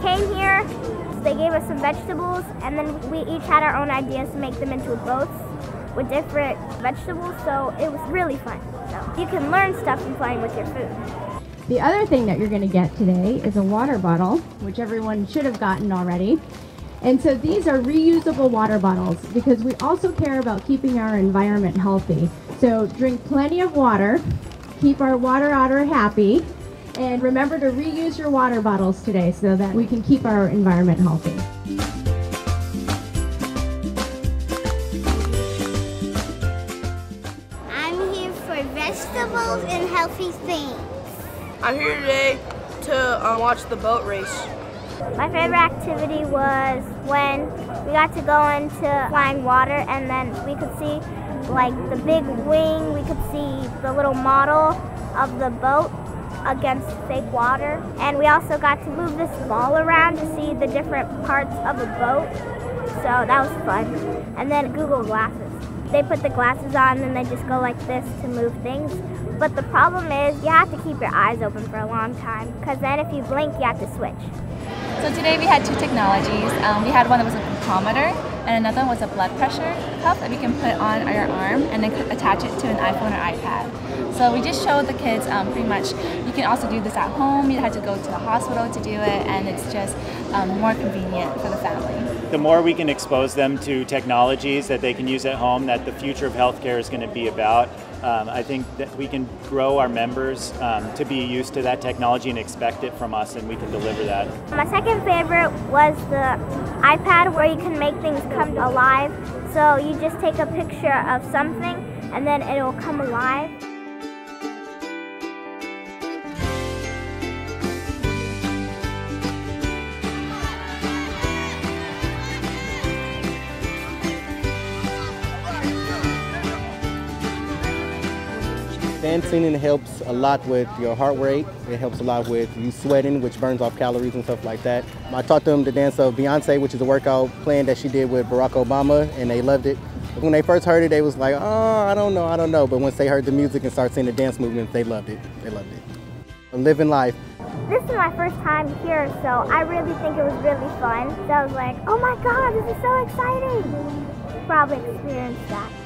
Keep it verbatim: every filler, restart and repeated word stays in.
came here, they gave us some vegetables, and then we each had our own ideas to make them into boats with different vegetables, so it was really fun. So you can learn stuff from playing with your food. The other thing that you're going to get today is a water bottle, which everyone should have gotten already. And so these are reusable water bottles because we also care about keeping our environment healthy. So drink plenty of water, keep our water otter happy, and remember to reuse your water bottles today so that we can keep our environment healthy. I'm here for vegetables and healthy things. I'm here today to um, watch the boat race. My favorite activity was when we got to go into flying water, and then we could see like the big wing, we could see the little model of the boat against fake water. And we also got to move this ball around to see the different parts of a boat. So that was fun. And then Google Glasses. They put the glasses on and they just go like this to move things. But the problem is you have to keep your eyes open for a long time, because then if you blink, you have to switch. So today we had two technologies. Um, we had one that was a glucometer and another was a blood pressure cuff that we can put on your arm and then attach it to an iPhone or iPad. So we just showed the kids um, pretty much you can also do this at home. You don't have to go to the hospital to do it, and it's just um, more convenient for the family. The more we can expose them to technologies that they can use at home, that the future of healthcare is going to be about, Um, I think that we can grow our members um, to be used to that technology and expect it from us, and we can deliver that. My second favorite was the iPad, where you can make things come alive. So you just take a picture of something and then it will come alive. Dancing and helps a lot with your heart rate. It helps a lot with you sweating, which burns off calories and stuff like that. I taught them the dance of Beyonce, which is a workout plan that she did with Barack Obama, and they loved it. When they first heard it, they was like, oh, I don't know, I don't know. But once they heard the music and started seeing the dance movement, they loved it. They loved it. Living life. This is my first time here, so I really think it was really fun. So I was like, oh my God, this is so exciting. Probably experienced that.